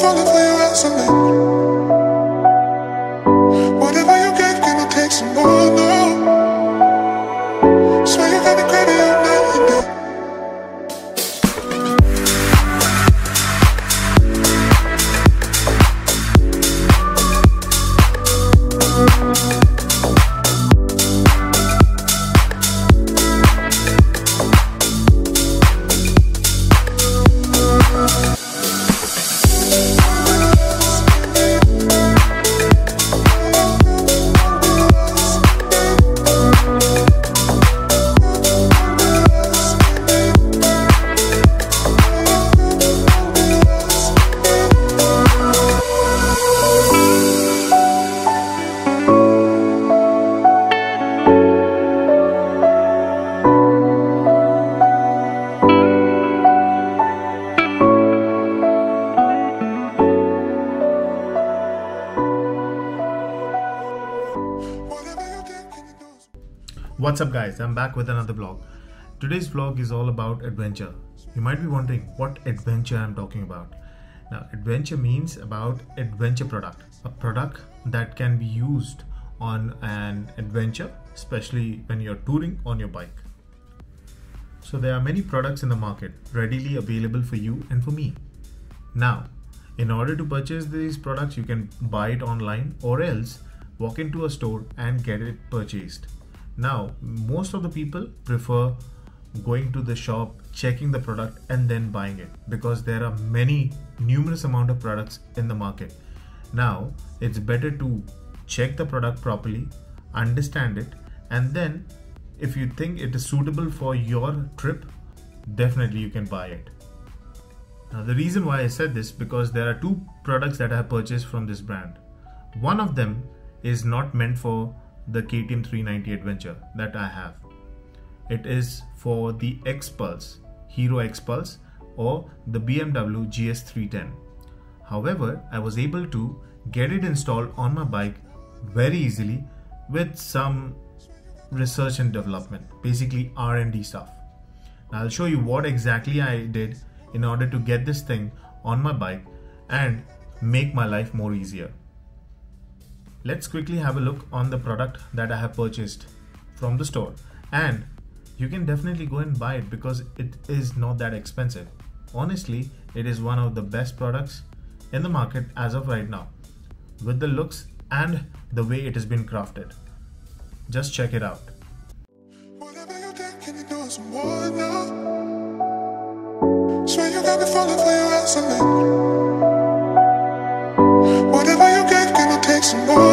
falling for your estimate. Whatever you get, can I take some more? No. Swear you got me crazy all night and day. What's up guys, I'm back with another vlog. Today's vlog is all about adventure. You might be wondering what adventure I'm talking about. Now adventure means about adventure product. A product that can be used on an adventure, especially when you're touring on your bike. So there are many products in the market readily available for you and for me. Now in order to purchase these products you can buy it online or else walk into a store and get it purchased. Now, most of the people prefer going to the shop, checking the product and then buying it because there are numerous amount of products in the market. Now, it's better to check the product properly, understand it, and then if you think it is suitable for your trip, definitely you can buy it. Now, the reason why I said this because there are two products that I have purchased from this brand. One of them is not meant for the KTM 390 Adventure that I have. It is for the XPulse, Hero XPulse or the BMW GS 310. However, I was able to get it installed on my bike very easily with some research and development, basically R&D stuff. Now, I'll show you what exactly I did in order to get this thing on my bike and make my life more easier. Let's quickly have a look on the product that I have purchased from the store, and you can definitely go and buy it because it is not that expensive. Honestly, it is one of the best products in the market as of right now with the looks and the way it has been crafted. Just check it out. Whatever you did, can you do some more now? Swear you got me falling for your estimate. Whatever you get, can I take some more?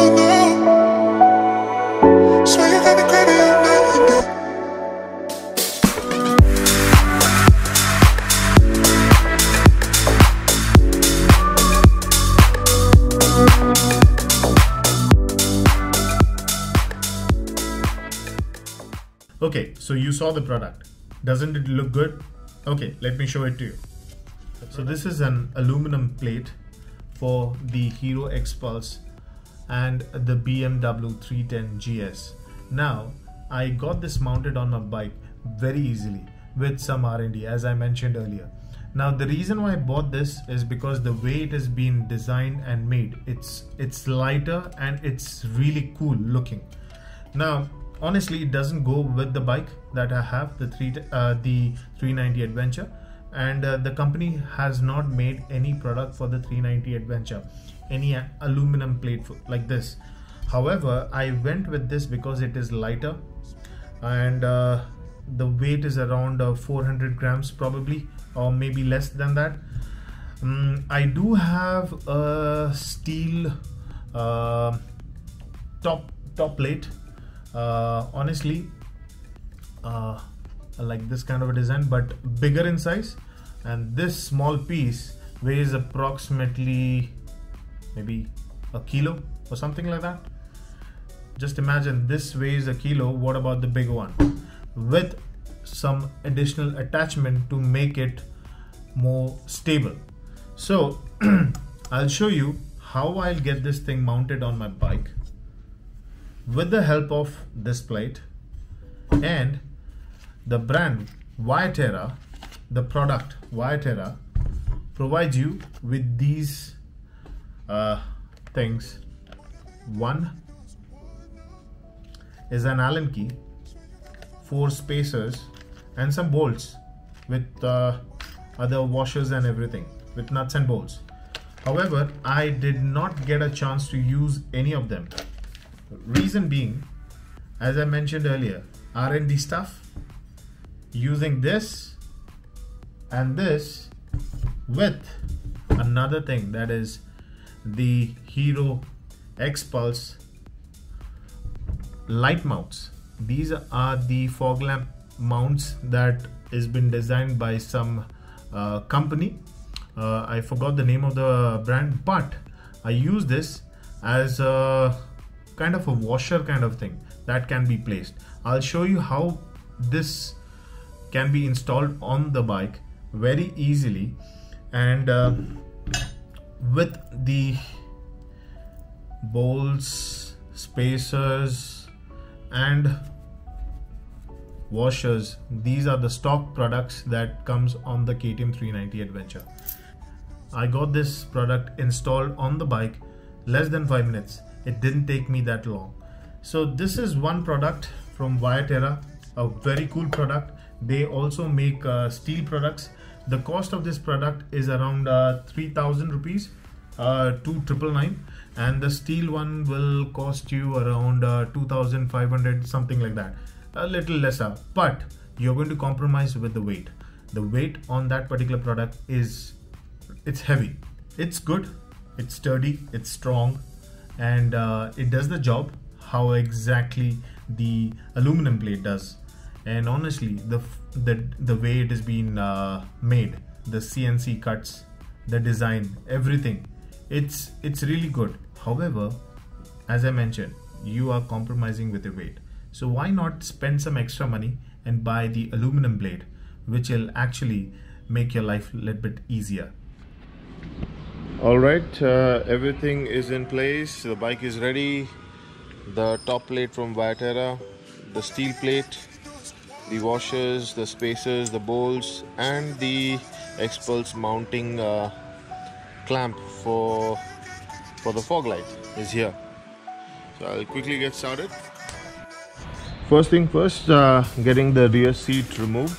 Okay, so you saw the product. Doesn't it look good? Okay, let me show it to you. So this is an aluminum plate for the Hero XPulse and the BMW 310 GS. Now, I got this mounted on my bike very easily with some R&D as I mentioned earlier. Now, the reason why I bought this is because the way it has been designed and made, it's lighter and it's really cool looking. Now, honestly, it doesn't go with the bike that I have, the 390 Adventure, and the company has not made any product for the 390 Adventure, any aluminum plate like this. However, I went with this because it is lighter and the weight is around 400 grams probably, or maybe less than that. I do have a steel top plate. Honestly, I like this kind of a design, but bigger in size, and this small piece weighs approximately maybe a kilo or something like that. Just imagine this weighs a kilo. What about the big one with some additional attachment to make it more stable? So I'll show you how I'll get this thing mounted on my bike with the help of this plate and the brand Viaterra. The product Viaterra provides you with these things. One is an Allen key, four spacers and some bolts with other washers and everything, with nuts and bolts. However, I did not get a chance to use any of them. Reason being, as I mentioned earlier, R&D stuff, using this and this with another thing, that is the Hero XPulse light mounts. These are the fog lamp mounts that has been designed by some company. I forgot the name of the brand, but I use this as a kind of a washer kind of thing that can be placed. I'll show you how this can be installed on the bike very easily, and with the bolts, spacers and washers, these are the stock products that comes on the KTM 390 Adventure. I got this product installed on the bike less than 5 minutes. It didn't take me that long. So this is one product from Viaterra, a very cool product. They also make steel products. The cost of this product is around 3,000 rupees, 2,999, and the steel one will cost you around 2,500, something like that, a little lesser, but you're going to compromise with the weight. The weight on that particular product is, it's heavy, it's good, it's sturdy, it's strong, and it does the job how exactly the aluminum plate does. And honestly, the way it has been made, the CNC cuts, the design, everything, it's really good. However, as I mentioned, you are compromising with the weight. So why not spend some extra money and buy the aluminum blade, which will actually make your life a little bit easier. All right, everything is in place. The bike is ready. The top plate from Viaterra, the steel plate, the washers, the spacers, the bolts, and the XPulse mounting clamp for the fog light is here. So I'll quickly get started. First thing first, getting the rear seat removed.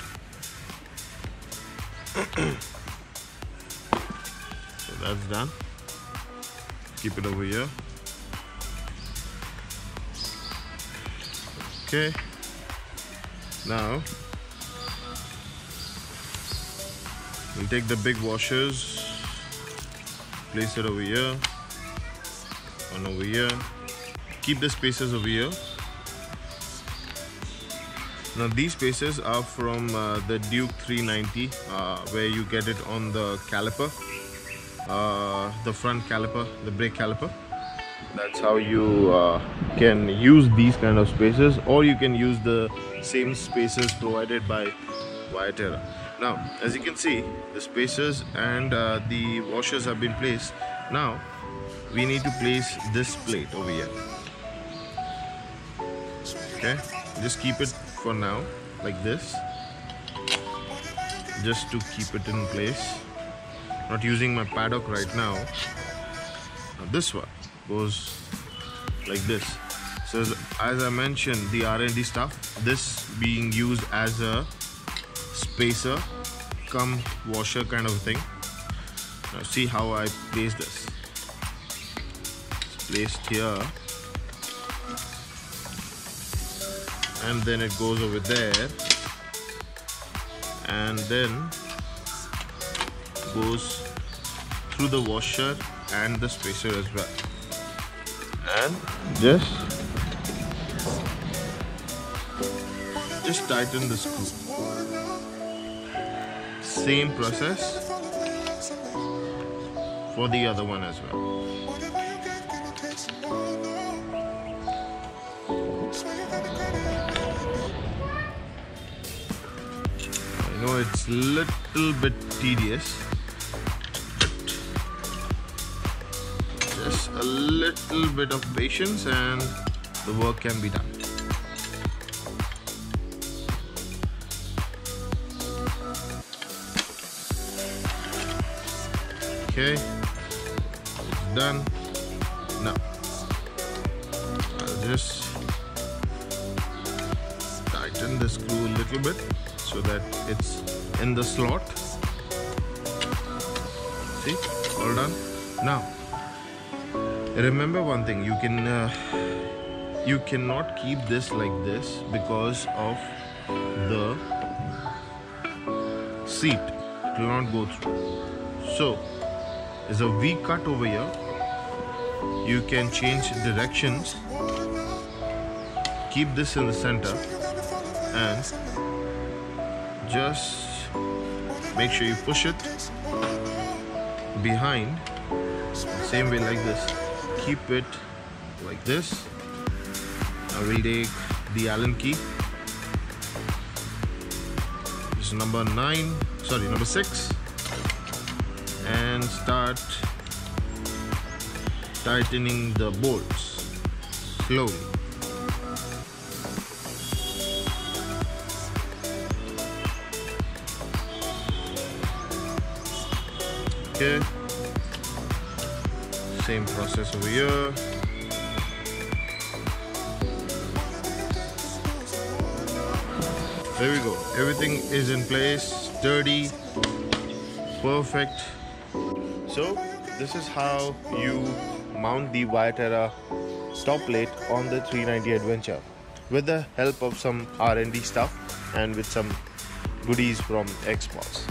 So that's done. Keep it over here. Okay. Now we'll take the big washers, place it over here, one over here, keep the spacers over here. Now these spacers are from the Duke 390, where you get it on the caliper, the front caliper, the brake caliper. That's how you can use these kind of spacers, or you can use the same spacers provided by Viaterra. Now as you can see, the spacers and the washers have been placed. Now we need to place this plate over here. Okay, just keep it for now like this, just to keep it in place. Not using my paddock right now. Now this one goes like this. So as I mentioned, the R&D stuff, this being used as a spacer cum washer kind of thing. Now see how I place this. It's placed here, and then it goes over there, and then goes through the washer and the spacer as well. And just tighten the screw. Same process for the other one as well. I know it's little bit tedious, a little bit of patience and the work can be done. Okay, it's done? No. I'll just tighten the screw a little bit so that it's in the slot. See, all done. Now, remember one thing: you cannot keep this like this because of the seat. It will not go through. So, there's a V cut over here. You can change directions. Keep this in the center and just make sure you push it behind, same way like this. Keep it like this. I will take the Allen key. It's number 6, and start tightening the bolts slowly. Okay, same process over here. There we go, everything is in place, sturdy, perfect. So this is how you mount the Viaterra top plate on the 390 Adventure with the help of some R&D stuff and with some goodies from XPulse.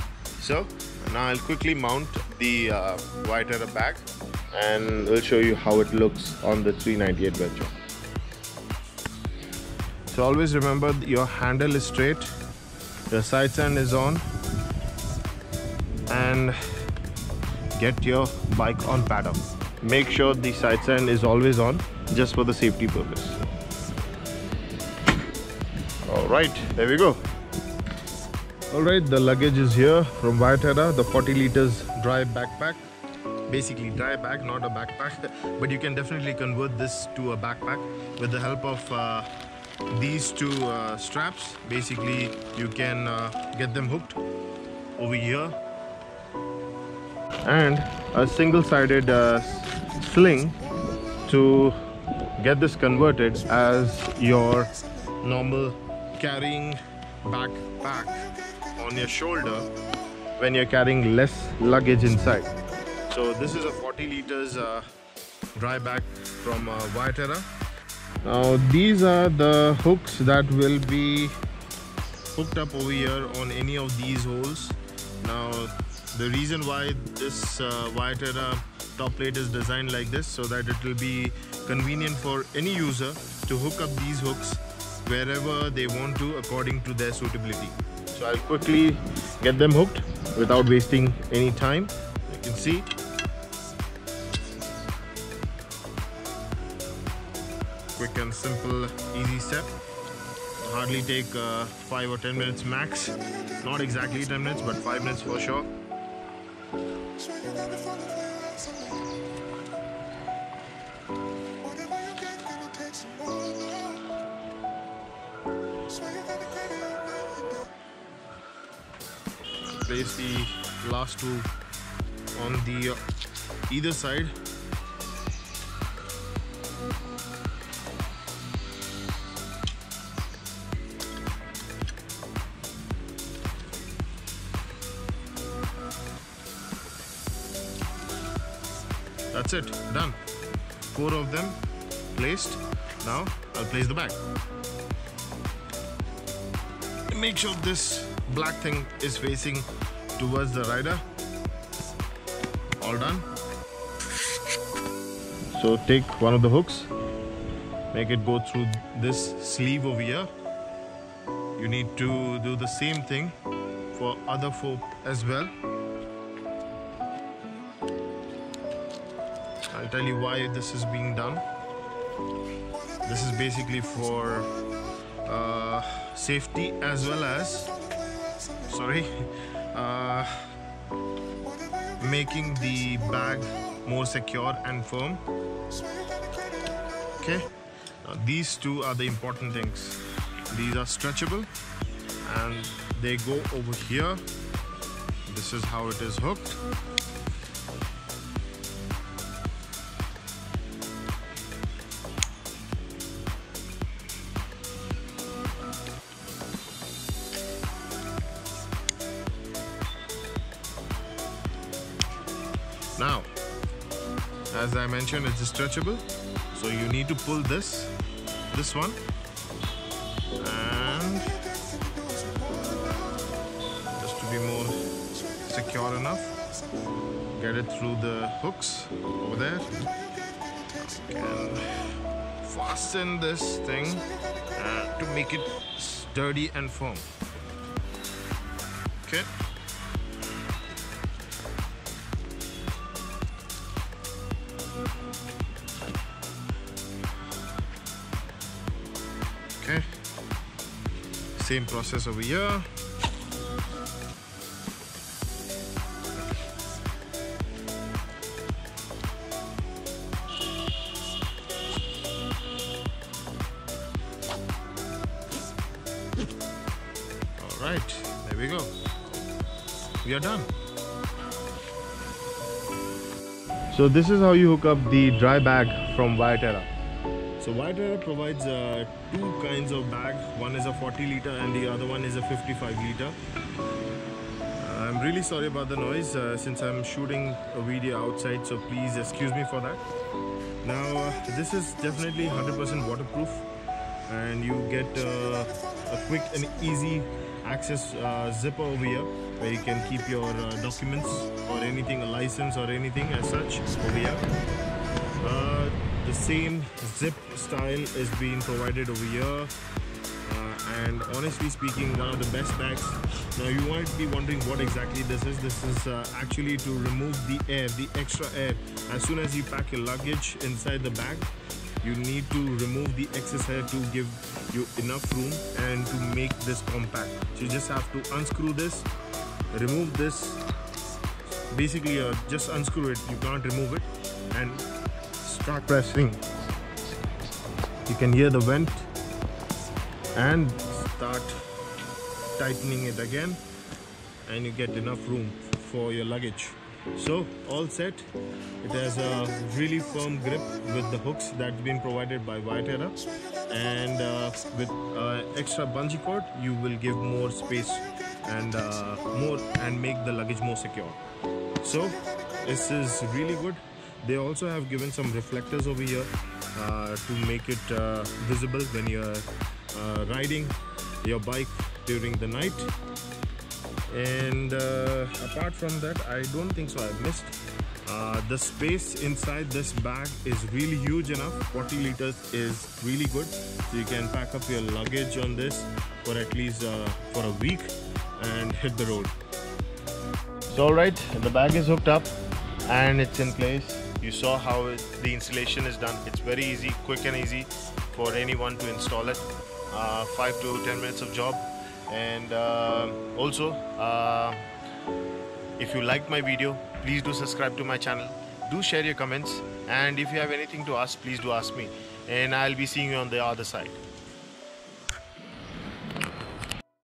So now I'll quickly mount the Viaterra back and we'll show you how it looks on the 390 Adventure. So always remember your handle is straight, your side stand is on, and get your bike on paddock. Make sure the side stand is always on just for the safety purpose. Alright, there we go. Alright, the luggage is here from Viaterra, the 40 liters dry backpack. Basically dry bag, not a backpack, but you can definitely convert this to a backpack with the help of these two straps. Basically you can get them hooked over here, and a single-sided sling to get this converted as your normal carrying backpack on your shoulder when you're carrying less luggage inside. So this is a 40 liters dry bag from Viaterra. Now these are the hooks that will be hooked up over here on any of these holes. Now the reason why this Viaterra top plate is designed like this, so that it will be convenient for any user to hook up these hooks wherever they want to according to their suitability. So I'll quickly get them hooked without wasting any time. You can see. Quick and simple, easy step. Hardly take 5 or 10 minutes max. Not exactly 10 minutes, but 5 minutes for sure. Place the last two on the either side. That's it, done. 4 of them placed. Now I'll place the bag. Make sure this black thing is facing towards the rider. All done. So take one of the hooks, make it go through this sleeve over here. You need to do the same thing for other 4 as well. I'll tell you why this is being done. This is basically for safety as well as making the bag more secure and firm. Okay, now these two are the important things. These are stretchable and they go over here. This is how it is hooked. Now, as I mentioned, it's stretchable, so you need to pull this one, and just to be more secure enough, get it through the hooks over there. You can fasten this thing to make it sturdy and firm. Okay. Okay, same process over here. All right, there we go. We are done. So this is how you hook up the dry bag from Viaterra. So Viaterra provides two kinds of bag. One is a 40 liter and the other one is a 55 liter. I'm really sorry about the noise since I'm shooting a video outside, so please excuse me for that. Now this is definitely 100% waterproof, and you get a quick and easy access zipper over here where you can keep your documents or anything, a license or anything as such over here. The same zip style is being provided over here, and honestly speaking, one of the best bags. Now you might be wondering what exactly this is. This is actually to remove the air, the extra air. As soon as you pack your luggage inside the bag, you need to remove the excess air to give you enough room and to make this compact. So you just have to unscrew this, remove this, basically just unscrew it, you can't remove it, and start pressing. You can hear the vent and start tightening it again, and you get enough room for your luggage. So all set. It has a really firm grip with the hooks that's been provided by Viaterra, and with extra bungee cord you will give more space and make the luggage more secure. So this is really good. They also have given some reflectors over here to make it visible when you're riding your bike during the night. And apart from that, I don't think so I've missed. The space inside this bag is really huge enough. 40 liters is really good. So you can pack up your luggage on this for at least for a week and hit the road. So all right, the bag is hooked up and it's in place. You saw how the installation is done. It's very easy, quick and easy for anyone to install it. 5 to 10 minutes of job. And also, if you like my video, please do subscribe to my channel. Do share your comments, and if you have anything to ask, please do ask me, and I'll be seeing you on the other side.